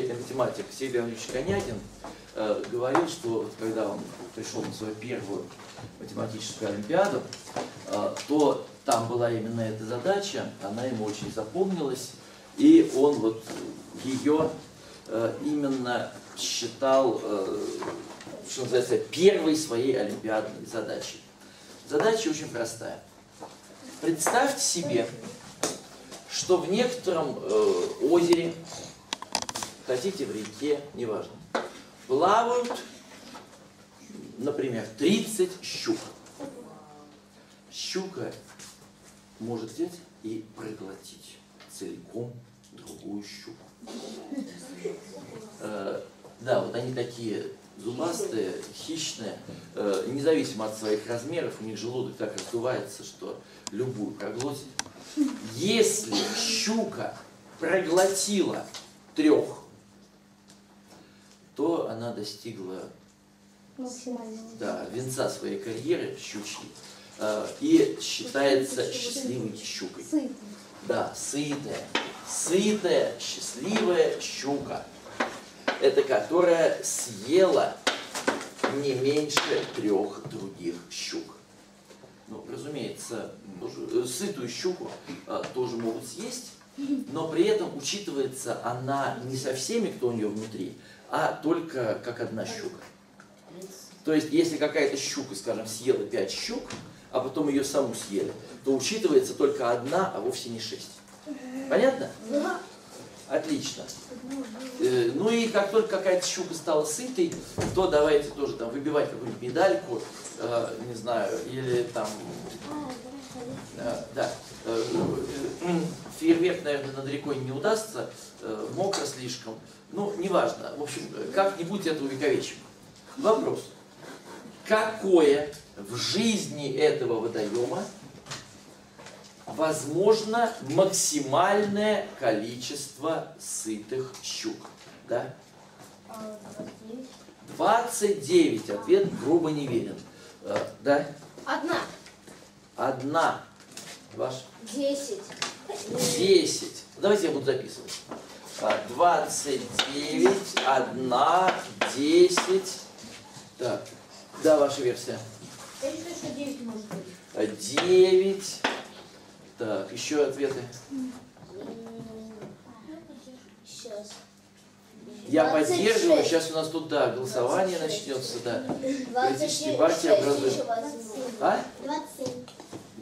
замечательный математик Сергей Андреевич Конягин говорил, что когда он пришел на свою первую математическую олимпиаду, то там была именно эта задача, она ему очень запомнилась, и он вот ее именно считал, что называется, первой своей олимпиадной задачей. Задача очень простая. Представьте себе, что в некотором озере, хотите в реке, неважно, плавают, например, 30 щук. Щука может взять и проглотить целиком другую щуку. Да, вот они такие зубастые, хищные, независимо от своих размеров, у них желудок так раздувается, что любую проглотит. Если щука проглотила 3, то она достигла венца своей карьеры щучьей и считается счастливой щукой. Да, сытая. Сытая, счастливая щука. Это которая съела не меньше 3 других щук. Ну, разумеется, сытую щуку тоже могут съесть, но при этом учитывается она не со всеми, кто у нее внутри, а только как одна щука. То есть, если какая-то щука, скажем, съела 5 щук, а потом ее саму съели, то учитывается только одна, а вовсе не 6. Понятно? Отлично. Ну и как только какая-то щука стала сытой, то давайте тоже там выбивать какую-нибудь медальку, не знаю, или там... Да. Фейерверк, наверное, над рекой не удастся, мокро слишком. Ну, неважно. В общем, как-нибудь это увековечим. Вопрос. Какое в жизни этого водоема возможно максимальное количество сытых щук? Да? 29. Ответ грубо неверен. Да? Одна. Ваш? 10. Давайте я буду записывать. 29, 1, 10. Так. Да, ваша версия. 9 может быть. 9. Так, еще ответы. Сейчас. Я поддерживаю. Сейчас у нас тут, да, голосование 26. Начнется, да. 26. 26. А?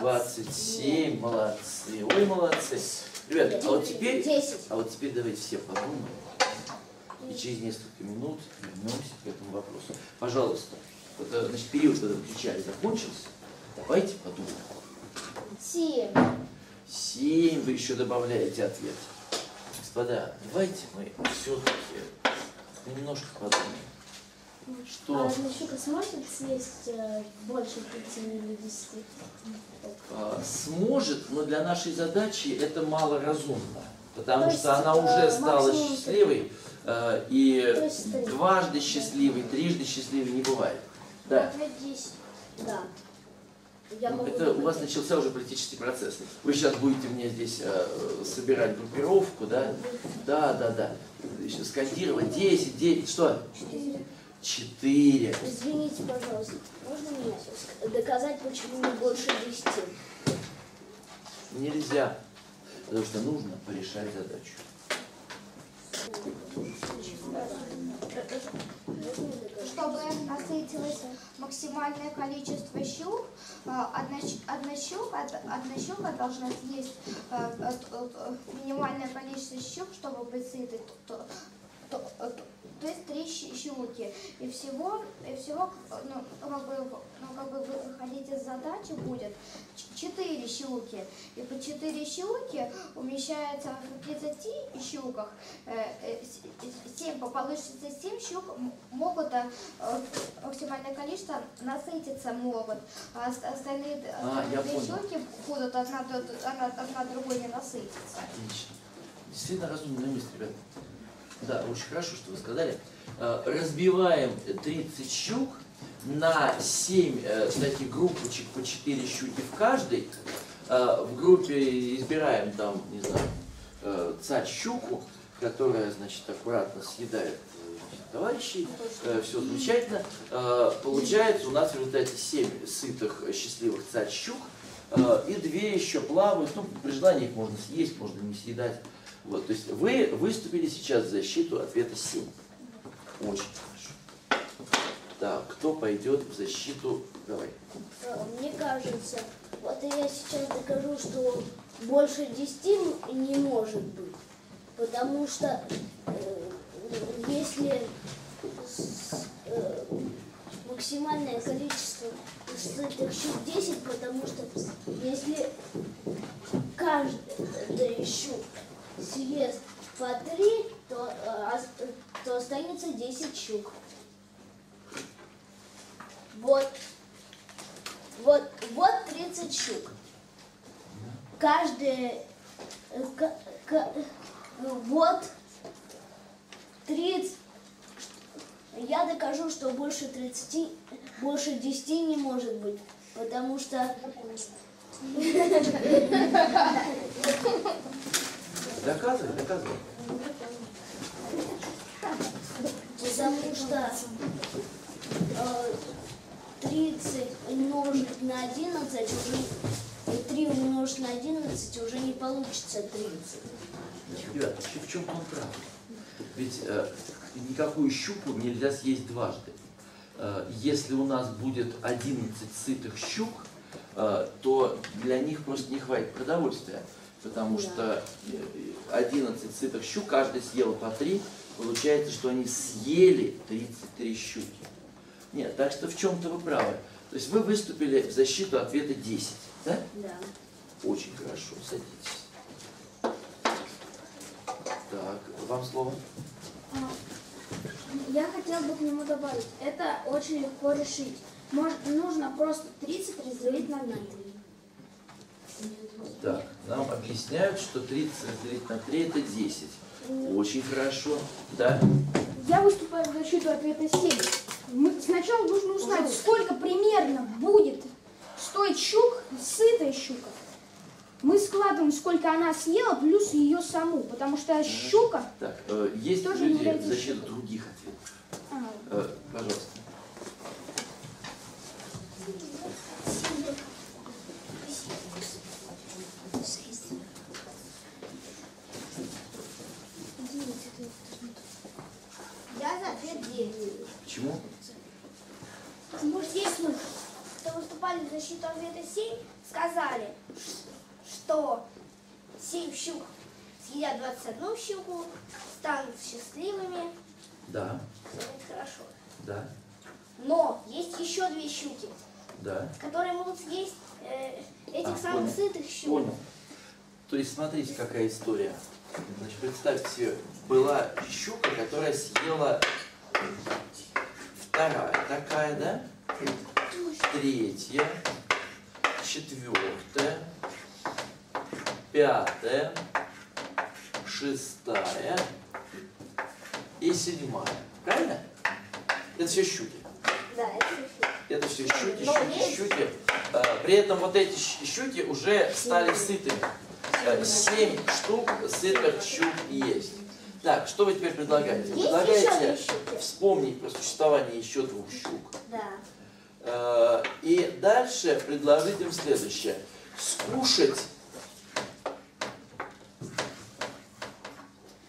27, молодцы. Ой, молодцы. Ребята, а вот теперь давайте все подумаем. И через несколько минут вернемся к этому вопросу. Пожалуйста, вот, значит, период, когда включали, закончился. Давайте подумаем. 7. Вы еще добавляете ответ. Господа, давайте мы все-таки немножко подумаем. Что? А щука сможет съесть больше 5 или 10? Сможет, но для нашей задачи это малоразумно. Потому что она уже стала счастливой. И дважды счастливый, трижды счастливый не бывает. Да. Да. Это у вас начался уже политический процесс. Вы сейчас будете мне здесь собирать группировку, да? Да. Скандировать. 10, что? 4. Извините, пожалуйста, можно мне доказать, почему не больше 10? Нельзя. Потому что нужно порешать задачу. Чтобы насытилось максимальное количество щук, одна щука должна съесть минимальное количество щук, чтобы быть сытой, то есть 3 щуки. И всего выходить из задачи будет 4 щуки. И по 4 щуки умещается в 30 щуках. 7, получится 7 щук могут, максимальное количество насытиться могут. А остальные щуки будут одна другой не насытиться. Отлично. Действительно разумная мысль, ребята. Да, очень хорошо, что вы сказали. Разбиваем 30 щук на 7 таких группочек по 4 щуки в каждой. В группе избираем там, не знаю, царь щуку, которая, значит, аккуратно съедает товарищей, все замечательно. Получается у нас в результате 7 сытых, счастливых царь-щук, и 2 еще плавают, ну, при желании их можно съесть, можно не съедать. Вот, то есть вы выступили сейчас в защиту ответа 7. Очень хорошо. Так, кто пойдет в защиту? Давай. Мне кажется, вот я сейчас докажу, что больше 10 не может быть. Потому что если максимальное количество сытых щук 10, потому что если каждый щук съест по 3, то останется 10 щук. Вот 30 щук. Вот 30. Я докажу, что больше 30, больше 10 не может быть, потому что... Доказывай, доказывай. Потому что 30 умножить на 11 уже, и 3 умножить на 11 уже не получится 30. Ребята, в чем он прав? Ведь никакую щуку нельзя съесть дважды. Если у нас будет 11 сытых щук, то для них просто не хватит продовольствия. Потому что 11 сытых щук, каждый съел по 3, получается, что они съели 33 щуки. Нет, так что в чем-то вы правы. То есть вы выступили в защиту ответа 10, да? Да. Очень хорошо, садитесь. Так, вам слово. Я хотела бы к нему добавить. Это очень легко решить. Может, нужно просто 30 разделить на 3. Так, нам объясняют, что 30 разделить на 3 это 10. Очень хорошо. Да? Я выступаю в защиту ответа 7. Сначала нужно узнать, сколько примерно будет стоить щук, сытая щука. Мы складываем, сколько она съела, плюс ее саму, потому что щука... Так, есть тоже люди в защиту других ответов. Ага. Пожалуйста. Я за ответ 9. Почему? Потому что если мы выступали в защиту ответа 7, сказали... что 7 щук съедят 21 щуку, станут счастливыми. Да. Это хорошо. Да. Но есть еще 2 щуки, да, которые могут съесть этих самых сытых щук. Понял. То есть смотрите, какая история. Значит, представьте себе, была щука, которая съела 2, такая, да? 3, 4. 5, 6 и 7. Правильно? Это все щуки. Да, это все щуки. Это все щуки, щуки. При этом вот эти щуки уже стали сытыми. 7 штук сытых щук есть. Так, что вы теперь предлагаете? Есть предлагаете вспомнить про существование еще 2 щук. Да. И дальше предложить им следующее. Скушать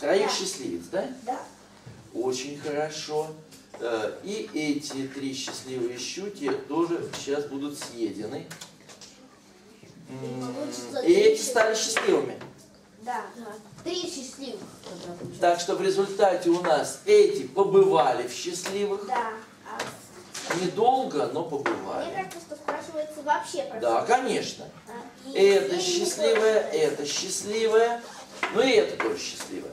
3 счастливец, да? Да. Очень хорошо. И эти 3 счастливые щуки тоже сейчас будут съедены. И эти стали счастливыми. Да, 3 счастливых. Так что в результате у нас эти побывали в счастливых. Да. Недолго, но побывали. Мне кажется, что спрашивается вообще про... Да, конечно. Это счастливое, это счастливое. Ну и это тоже счастливое.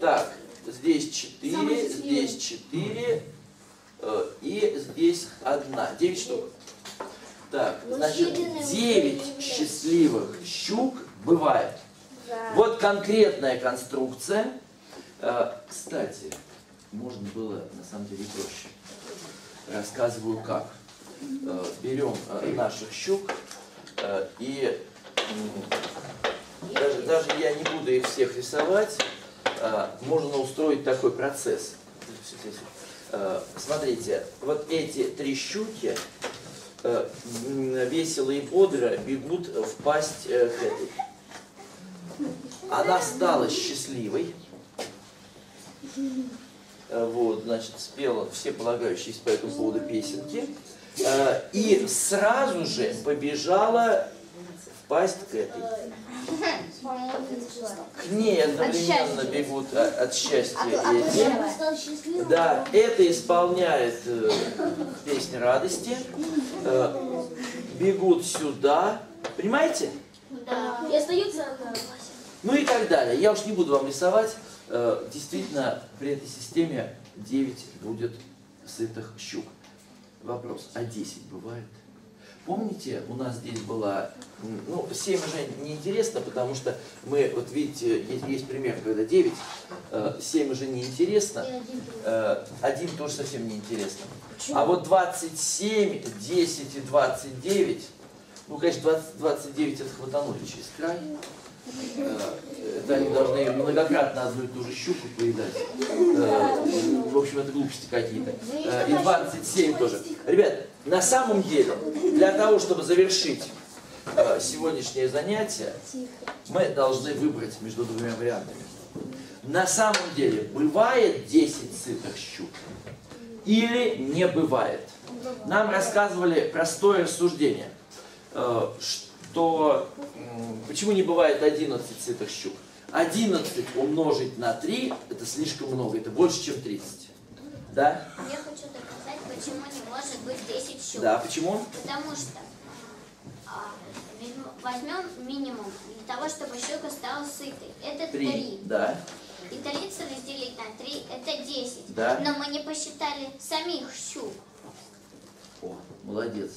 Так, здесь 4, здесь 4 и здесь 1. 9 штук. Так, значит, 9 счастливых щук бывает. Вот конкретная конструкция. Кстати, можно было на самом деле проще. Рассказываю как. Берем наших щук и Даже я не буду их всех рисовать. Можно устроить такой процесс. Смотрите, вот эти три щуки весело и бодро бегут в пасть к этой. Она стала счастливой. Вот, значит, спела все полагающиеся по этому поводу песенки. И сразу же побежала в пасть к этой. К ней одновременно бегут от счастья эти. Да, это исполняет песню радости. Бегут сюда. Понимаете? Да. И остаются. Ну и так далее. Я уж не буду вам рисовать. Действительно, при этой системе 9 будет сытых щук. Вопрос, а 10 бывает? Помните, у нас здесь была... Ну, 7 уже неинтересно, потому что мы, вот видите, есть пример, когда 9. 7 уже неинтересно. 1 тоже совсем неинтересно. А вот 27, 10 и 29... Ну, конечно, 29 это хватанули через край. Это они должны многократно одну и ту же щуку поедать. В общем, это глупости какие-то. И 27 тоже. Ребят, на самом деле, для того, чтобы завершить сегодняшнее занятие, мы должны выбрать между двумя вариантами. На самом деле, бывает 10 сытых щук или не бывает? Нам рассказывали простое рассуждение, что почему не бывает 11 сытых щук? 11 умножить на 3 это слишком много, это больше, чем 30. Да? Я хочу доказать, почему не может быть 10 щук. Да, почему? Потому что возьмем минимум для того, чтобы щука стала сытой. Это 3. Да. И 30 разделить на 3 это 10. Да. Но мы не посчитали самих щук. О, молодец.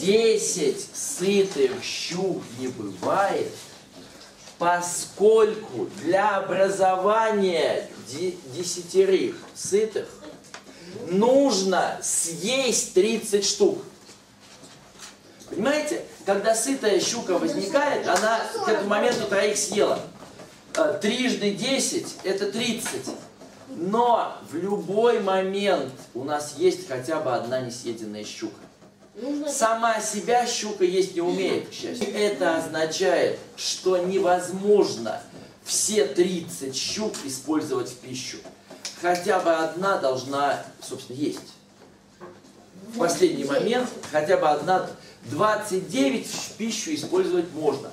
10 сытых щук не бывает, поскольку для образования 10 сытых нужно съесть 30 штук. Понимаете? Когда сытая щука возникает, она к этому моменту 3 съела. 3 × 10 – это 30. Но в любой момент у нас есть хотя бы одна несъеденная щука. Сама себя щука есть не умеет, к счастью. Это означает, что невозможно все 30 щук использовать в пищу. Хотя бы одна должна, собственно, есть. В последний момент хотя бы одна... 29 в пищу использовать можно.